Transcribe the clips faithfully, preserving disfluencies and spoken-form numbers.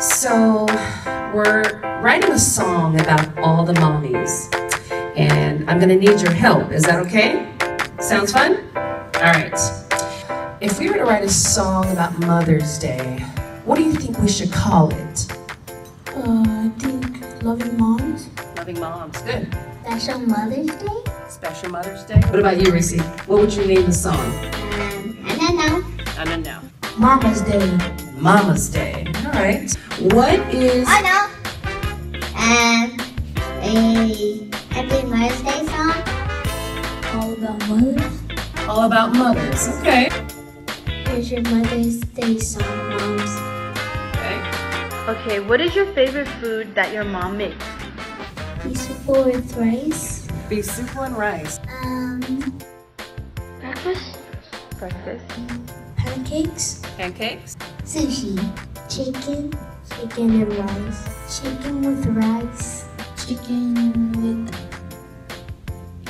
So we're writing a song about all the mommies, and I'm gonna need your help. Is that okay? Sounds fun? All right. If we were to write a song about Mother's Day, what do you think we should call it? Uh, I think Loving Moms. Loving Moms, good. Special Mother's Day? Special Mother's Day. What about you, Rissy? What would you name the song? Um, I don't know. I don't know. Mama's Day. Mama's Day. All right. What is... I know. Um, a Happy Mother's Day song. All about mothers. All about mothers. Okay. Here's your Mother's Day song, moms. Okay, what is your favorite food that your mom makes? Beef soup with rice. Beef soup and rice. Um, breakfast. Breakfast. Pancakes. Pancakes. Sushi. Chicken. Chicken and rice. Chicken with rice. Chicken with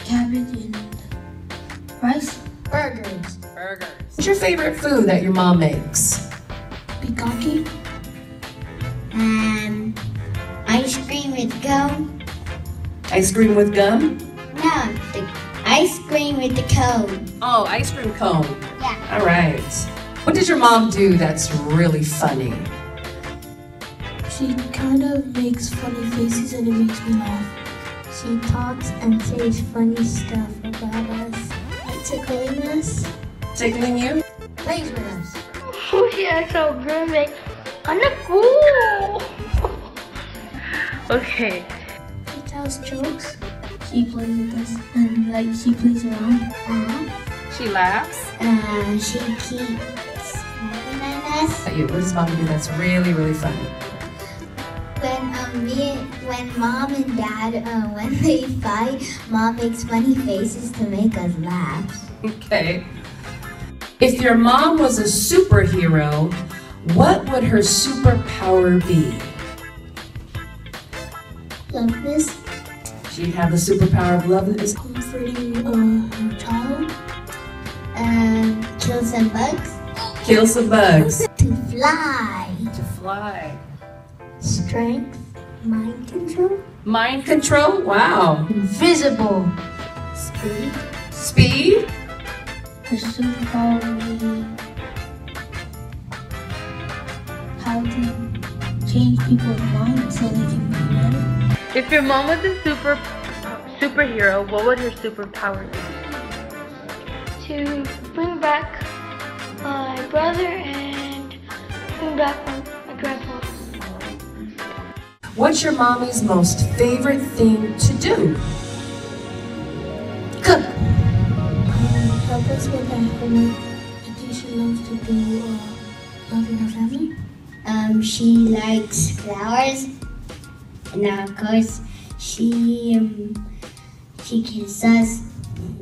cabbage and rice. Burgers. Burgers. What's your favorite food that your mom makes? Peacocky. Um, ice cream with gum. Ice cream with gum? No, the ice cream with the cone. Oh, ice cream cone. Yeah. All right. What does your mom do that's really funny? She kind of makes funny faces and it makes me laugh. She talks and says funny stuff about us. Like tickling us. Tickling you? Plays with us. Oh, yeah, so perfect. I'm not cool. Okay. She tells jokes. She plays with us and like she plays around. Uh-huh. She laughs. Uh, she keeps looking at us. What does mom do that's really, really funny? When um me, when mom and dad uh, when they fight, mom makes funny faces to make us laugh. Okay. If your mom was a superhero, what would her superpower be? Loveness. She'd have the superpower of loveness. Comforting uh, her child. Um, kill some bugs. Kill some bugs. To fly. To fly. Strength. Mind control. Mind control? Wow. Invisible. Speed. Speed. Her superpower would be how to change people's minds so they can be better. If your mom was a super superhero, what would her superpower be? To bring back my brother and bring back my grandpa. What's your mommy's most favorite thing to do? Cook. Um, help us with our homework. I think she loves to do uh, love in her family. Um, she likes flowers, and now of course she um, she kisses us.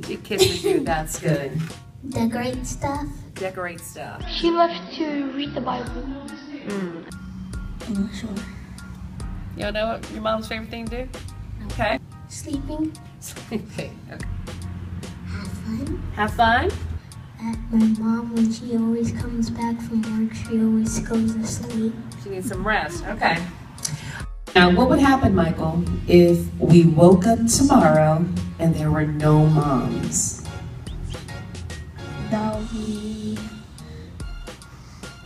She kisses you. That's good. Decorate stuff. Decorate stuff. She loves to read the Bible. Mm. I'm not sure. You know what your mom's favorite thing to do? No. Okay. Sleeping. Sleeping. Okay. Have fun. Have fun. My mom, when she always comes back from work, she always goes to sleep. She needs some rest. Okay. Now, what would happen, Michael, if we woke up tomorrow and there were no moms? That would be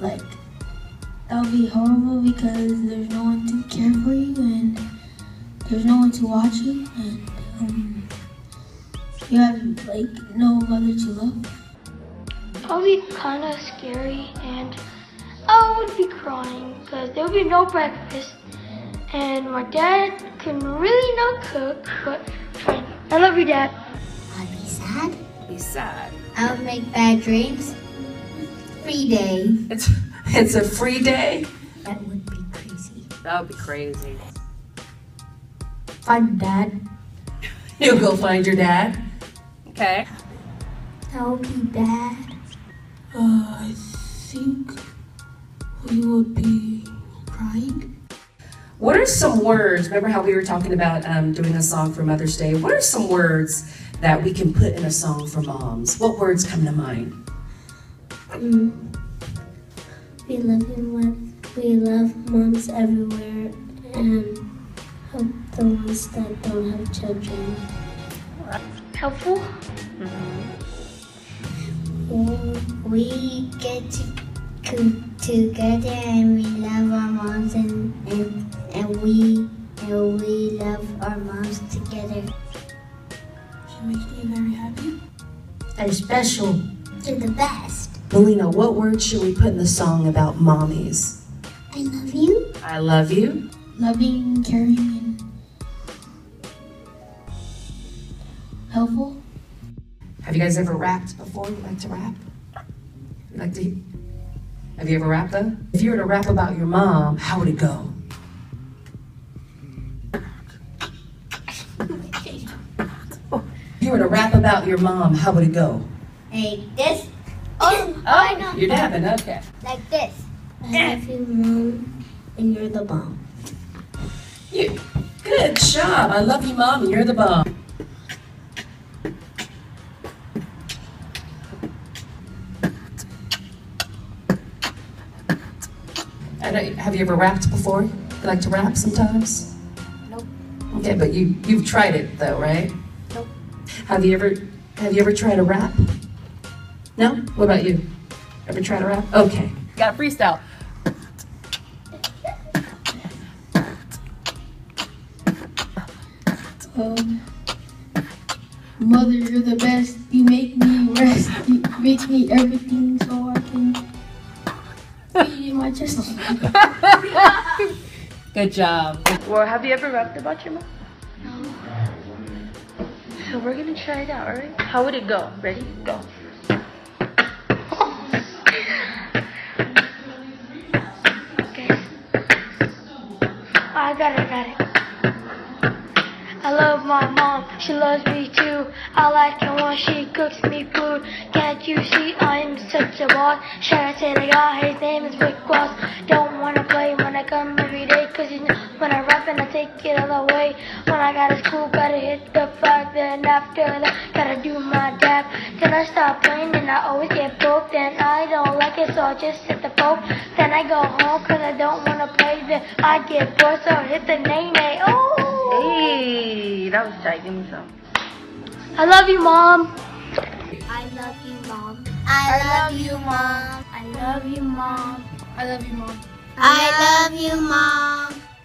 like that would be horrible because there's no one to care for you and there's no one to watch you and um, you have like no mother to love. That would be kind of scary, and I would be crying because there would be no breakfast, and my dad can really not cook, but I love you, Dad. I'd be sad. Be sad. I would make bad dreams. Free day. It's it's a free day. That would be crazy. That would be crazy. Find Dad. You'll go find your dad. Okay. That would be bad. Uh, I think we would be crying. What are some words? Remember how we were talking about um, doing a song for Mother's Day? What are some words that we can put in a song for moms? What words come to mind? Mm. We love you, We love moms everywhere and help the ones that don't have children. Helpful? Mm-hmm. Well, we get to come together and we love our moms and, and, and, we, and we love our moms together. She makes me very happy. And special. They're the best. Melina, what words should we put in the song about mommies? I love you. I love you. Loving, caring, and helpful. Have you guys ever rapped before? You like to rap? You like to? Have you ever rapped though? If you were to rap about your mom, how would it go? If you were to rap about your mom, how would it go? Hey, this. Oh, oh, I know. You're dabbing, okay. Like this. I love you, Mom, and you're the bomb. You, good job. I love you, Mom, and you're the bomb. I don't, have you ever rapped before? You like to rap sometimes? Nope. Okay, but you, you've tried it, though, right? Nope. Have you ever, have you ever tried a rap? No? What about you? Ever try to rap? Okay. Got a freestyle. Um, Mother, you're the best. You make me rest. You make me everything so I can be in my chest. Good job. Well, have you ever rapped about your mom? No. So we're going to try it out, alright? How would it go? Ready? Go. I got it, got it. I love my mom, she loves me too. I like her when she cooks me food. Can't you see I'm such a boss? Shout out to the guy, his name is Rick Ross. Don't wanna play when I come every day, cause you know when I rap and I take it all the way. When I gotta school, gotta hit the flag, then after that, gotta do my dab. Then I stop playing and I always get broke. Then I don't like it, so I just hit the poke. Then I go home cause I don't wanna play. Then I get bored, so I hit the nay-nay. Oh! Hey, that was tight. Give me some. I love you, Mom. I love you, Mom. I love you, Mom. I love you, Mom. I love you, Mom. I love you, Mom.